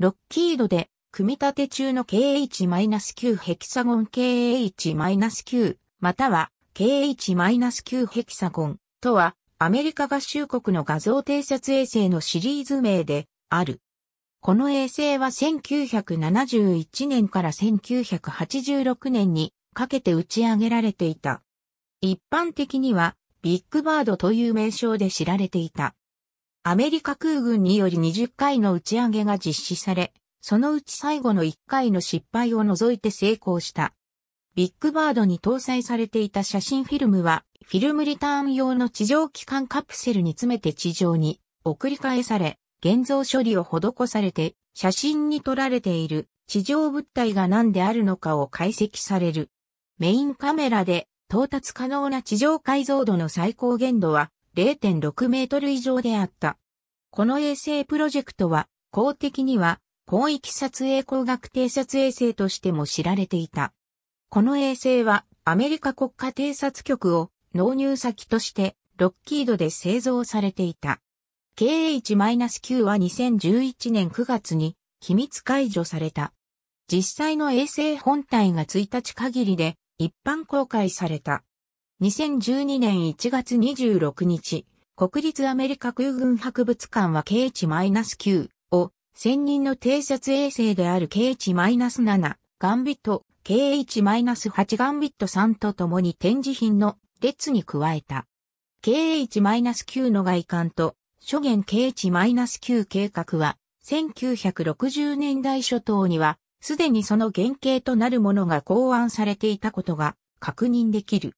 ロッキードで組み立て中の KH-9 ヘキサゴン KH-9 または KH-9 ヘキサゴンとはアメリカ合衆国の画像偵察衛星のシリーズ名である。この衛星は1971年から1986年にかけて打ち上げられていた。一般的にはビッグバードという名称で知られていた。アメリカ空軍により20回の打ち上げが実施され、そのうち最後の1回の失敗を除いて成功した。ビッグバードに搭載されていた写真フィルムは、フィルムリターン用の地上基幹カプセルに詰めて地上に送り返され、現像処理を施されて、写真に撮られている地上物体が何であるのかを解析される。メインカメラで到達可能な地上解像度の最高限度は 0.6 メートル以上であった。この衛星プロジェクトは、公的には広域撮影光学偵察衛星としても知られていた。この衛星はアメリカ国家偵察局を納入先としてロッキードで製造されていた。KH-9 は2011年9月に機密解除された。実際の衛星本体が1日限りで一般公開された。2012年1月26日、国立アメリカ空軍博物館は KH-9 を専任の偵察衛星である KH-7 ガンビット、KH-8 ガンビット3と共に展示品の列に加えた。KH-9 の外観と初元 KH-9 計画は、1960年代初頭には、すでにその原型となるものが考案されていたことが確認できる。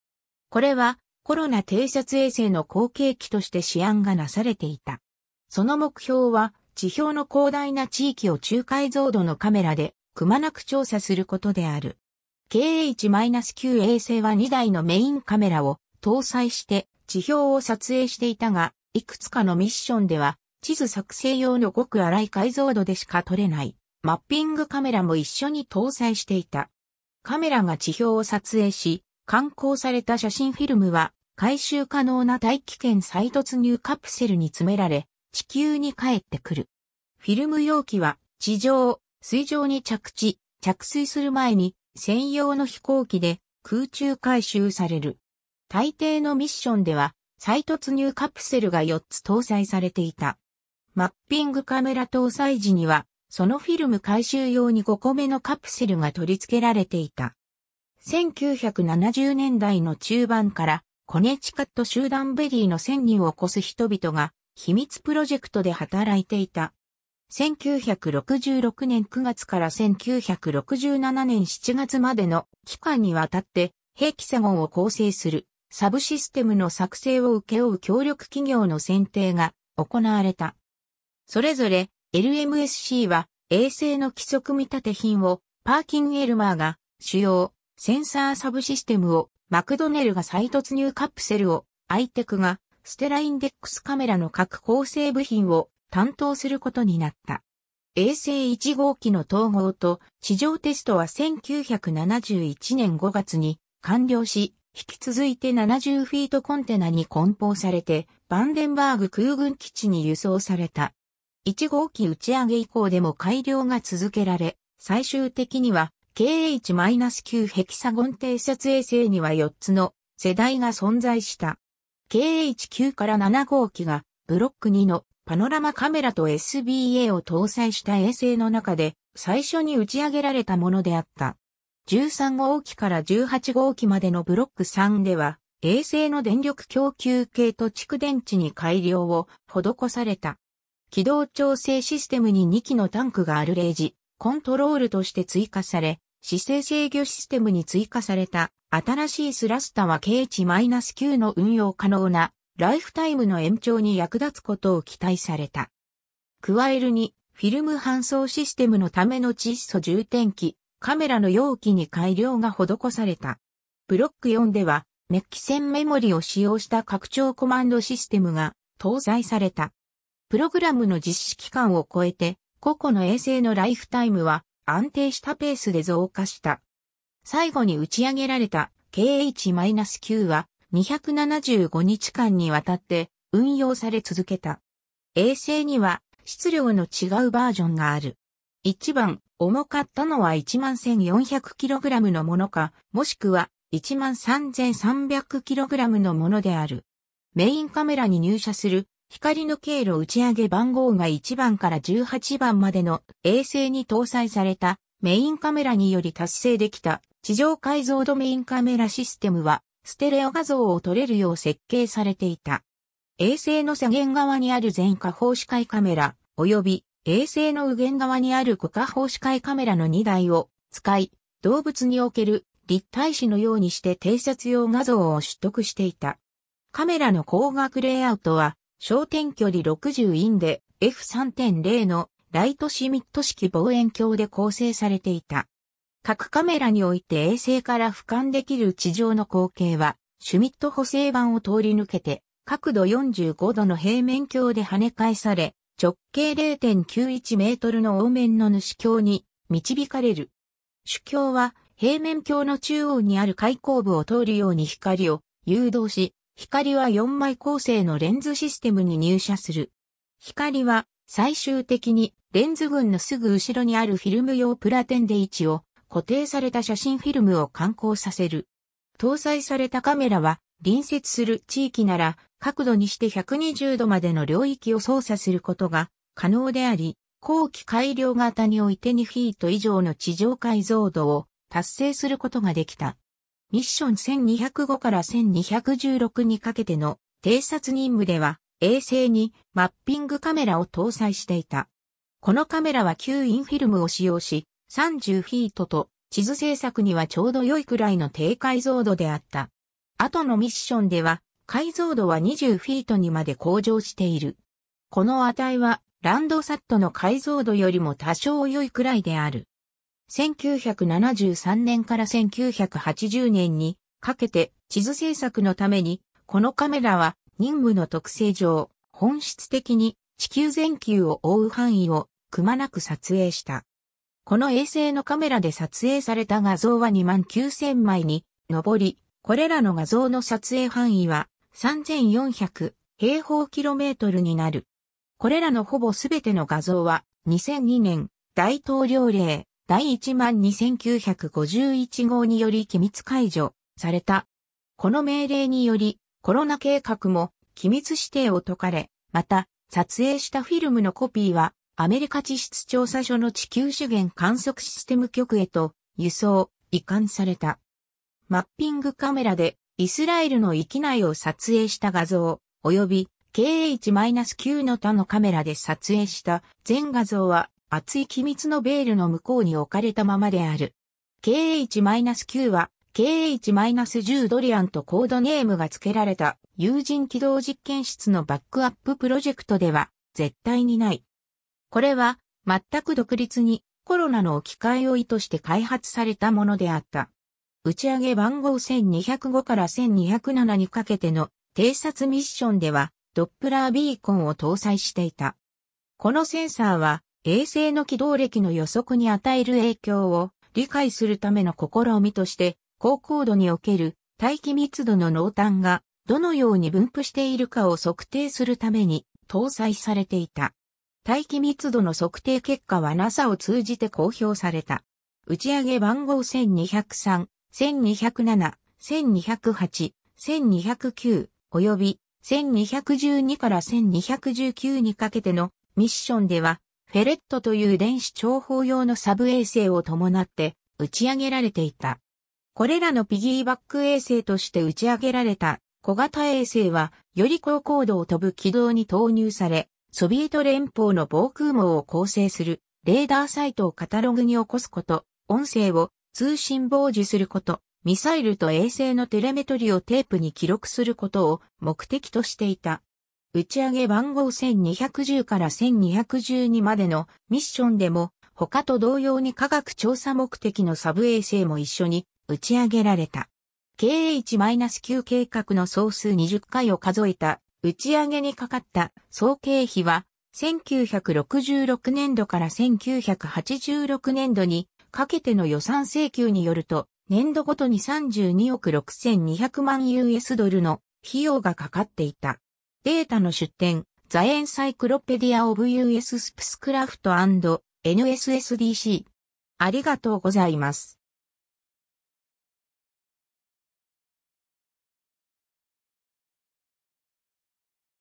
これは、コロナ偵察衛星の後継機として試案がなされていた。その目標は、地表の広大な地域を中解像度のカメラで、くまなく調査することである。KH-9 衛星は2台のメインカメラを搭載して、地表を撮影していたが、いくつかのミッションでは、地図作成用のごく粗い解像度でしか撮れない、マッピングカメラも一緒に搭載していた。カメラが地表を撮影し、刊行された写真フィルムは、回収可能な大気圏再突入カプセルに詰められ、地球に帰ってくる。フィルム容器は、地上、水上に着地、着水する前に、専用の飛行機で空中回収される。大抵のミッションでは、再突入カプセルが4つ搭載されていた。マッピングカメラ搭載時には、そのフィルム回収用に5個目のカプセルが取り付けられていた。1970年代の中盤から、コネチカット州ダンベリーの1000人を超す人々が、秘密プロジェクトで働いていた。1966年9月から1967年7月までの期間にわたって、ヘキサゴンを構成する。サブシステムの作成を請け負う協力企業の選定が行われた。それぞれ LMSC は衛星の基礎組み立て品をパーキン・エルマーが主要センサーサブシステムをマクドネルが再突入カプセルをアイテクがステラインデックスカメラの各構成部品を担当することになった。衛星1号機の統合と地上テストは1971年5月に完了し、引き続いて70フィートコンテナに梱包されて、バンデンバーグ空軍基地に輸送された。1号機打ち上げ以降でも改良が続けられ、最終的には KH-9 ヘキサゴン偵察衛星には4つの世代が存在した。KH-9 から7号機がブロック2のパノラマカメラと SBA を搭載した衛星の中で最初に打ち上げられたものであった。13号機から18号機までのブロック3では、衛星の電力供給系と蓄電池に改良を施された。軌道調整システムに2機のタンクがあるレージ、コントロールとして追加され、姿勢制御システムに追加された新しいスラスタは KH-9 の運用可能なライフタイムの延長に役立つことを期待された。加えるに、フィルム搬送システムのための窒素充填機。カメラの容器に改良が施された。ブロック4では、メッキ線メモリを使用した拡張コマンドシステムが搭載された。プログラムの実施期間を超えて、個々の衛星のライフタイムは安定したペースで増加した。最後に打ち上げられた KH-9 は275日間にわたって運用され続けた。衛星には質量の違うバージョンがある。1番、重かったのは 11,400kg のものか、もしくは 13,300kg のものである。メインカメラに入射する光の経路打ち上げ番号が1番から18番までの衛星に搭載されたメインカメラにより達成できた地上解像度メインカメラシステムはステレオ画像を撮れるよう設計されていた。衛星の左舷側にある全下方視界カメラ及び衛星の右舷側にある股下方視界カメラの2台を使い動物における立体視のようにして偵察用画像を取得していた。カメラの光学レイアウトは、焦点距離60インで F3.0 のライトシミット式望遠鏡で構成されていた。各カメラにおいて衛星から俯瞰できる地上の光景は、シュミット補正板を通り抜けて、角度45度の平面鏡で跳ね返され、直径 0.91 メートルの凹面の主鏡に導かれる。主鏡は、平面鏡の中央にある開口部を通るように光を誘導し、光は4枚構成のレンズシステムに入射する。光は最終的にレンズ群のすぐ後ろにあるフィルム用プラテンで位置を固定された写真フィルムを感光させる。搭載されたカメラは隣接する地域なら角度にして120度までの領域を操作することが可能であり、後期改良型において2フィート以上の地上解像度を達成することができた。ミッション1205から1216にかけての偵察任務では衛星にマッピングカメラを搭載していた。このカメラは9インフィルムを使用し30フィートと地図制作にはちょうど良いくらいの低解像度であった。後のミッションでは解像度は20フィートにまで向上している。この値はランドサットの解像度よりも多少良いくらいである。1973年から1980年にかけて地図制作のためにこのカメラは任務の特性上本質的に地球全球を覆う範囲をくまなく撮影した。この衛星のカメラで撮影された画像は29,000枚に上り、これらの画像の撮影範囲は3400平方キロメートルになる。これらのほぼすべての画像は2002年大統領令第12951号により機密解除された。この命令によりコロナ計画も機密指定を解かれ、また撮影したフィルムのコピーはアメリカ地質調査所の地球資源観測システム局へと輸送、移管された。マッピングカメラでイスラエルの域内を撮影した画像及び KH-9 の他のカメラで撮影した全画像は厚い機密のベールの向こうに置かれたままである。KH-9 は KH-10 ドリアンとコードネームが付けられた有人軌道実験室のバックアッププロジェクトでは絶対にない。これは全く独立にコロナの置き換えを意図して開発されたものであった。打ち上げ番号1205から1207にかけての偵察ミッションではドップラービーコンを搭載していた。このセンサーは衛星の軌道歴の予測に与える影響を理解するための試みとして、高高度における大気密度の濃淡がどのように分布しているかを測定するために搭載されていた。大気密度の測定結果は NASA を通じて公表された。打ち上げ番号1203、1207、1208、1209及び1212から1219にかけてのミッションでは、フェレットという電子諜報用のサブ衛星を伴って打ち上げられていた。これらのピギーバック衛星として打ち上げられた小型衛星はより高高度を飛ぶ軌道に投入され、ソビエト連邦の防空網を構成するレーダーサイトをカタログに起こすこと、音声を通信傍受すること、ミサイルと衛星のテレメトリをテープに記録することを目的としていた。打ち上げ番号1210から1212までのミッションでも他と同様に科学調査目的のサブ衛星も一緒に打ち上げられた。KH-9 計画の総数20回を数えた打ち上げにかかった総経費は1966年度から1986年度にかけての予算請求によると年度ごとに32億6200万 US ドルの費用がかかっていた。データの出典、ザ・エンサイクロペディア・オブ・US スペスクラフト& NSSDC。ありがとうございます。